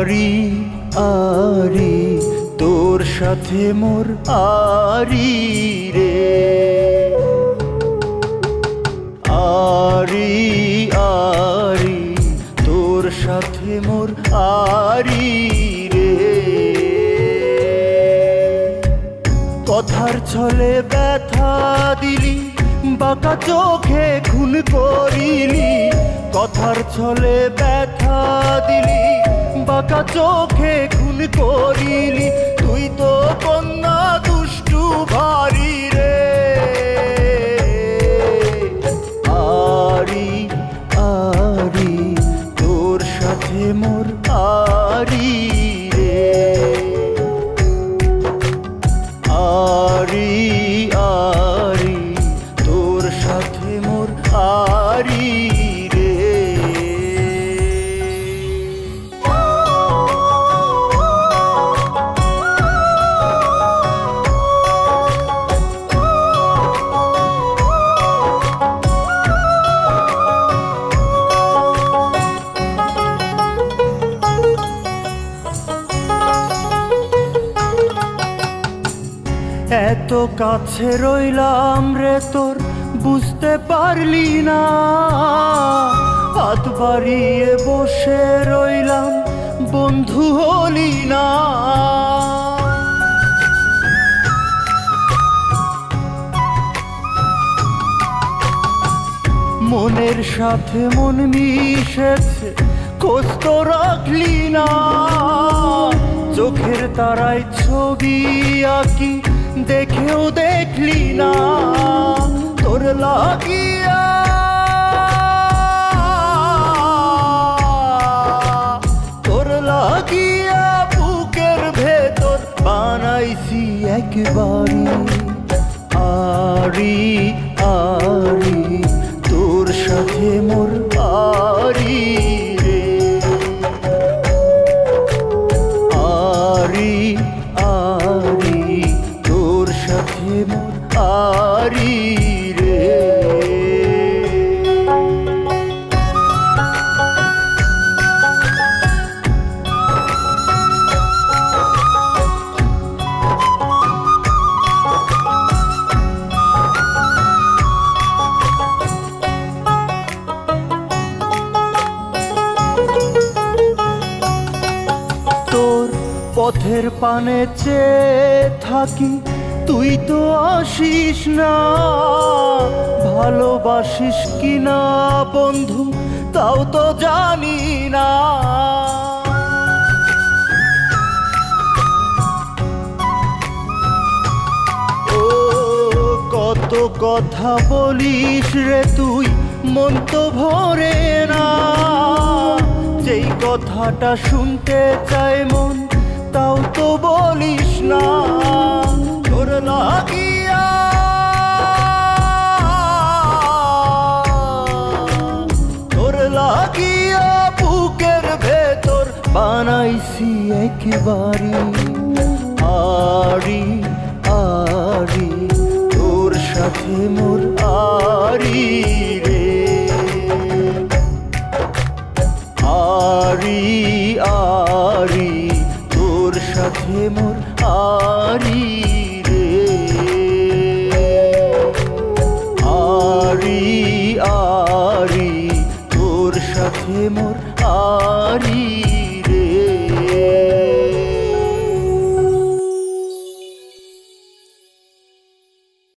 आरी आरी तोर साथे मोर आरी रे आरी आरी तोर साथे मोर आरी रे कथार छले व्यथा दिली बाका चोखे खून करिली कथार छले व्यथा दिली बाका चोखे खून करिली तुई तो कन्या दुष्टु भारी रे आरी आरी तोर साथे मोर आरी रे आरी आरी तोर साथे मोर आरी एतो काछे रोइलाम रे तोर बुझते पारली ना हाथ बाड़िये बसे रोइलाम बंधु हलि ना मोनेर साथे मन मिशेछे कष्ट राखलि ना चोखेर ताराय छवि आंकि देखे देखली ना तोर लागिया बुकेर भेतर बानाइसी एकबारी आरी आरी तोर साथे मोर आरी रे आरी आरी साथे मोर आरी रे तोर पथेर पाने चेये थाकी तुई तो आशिष ना भालोबाशिस की ना बंधु ताओ तो जानी ना ओ कतो कथा बोलिस रे तुई मन तो भरे ना जेई कथाटा सुनते चाय मन ताओ तो बोलिस ना तोर लागिया बुकेर भेतर बानाइसी एकबारी आरी आरी तोर साथे मोर आरी रे आरी आरी तोर साथे मोर आरी।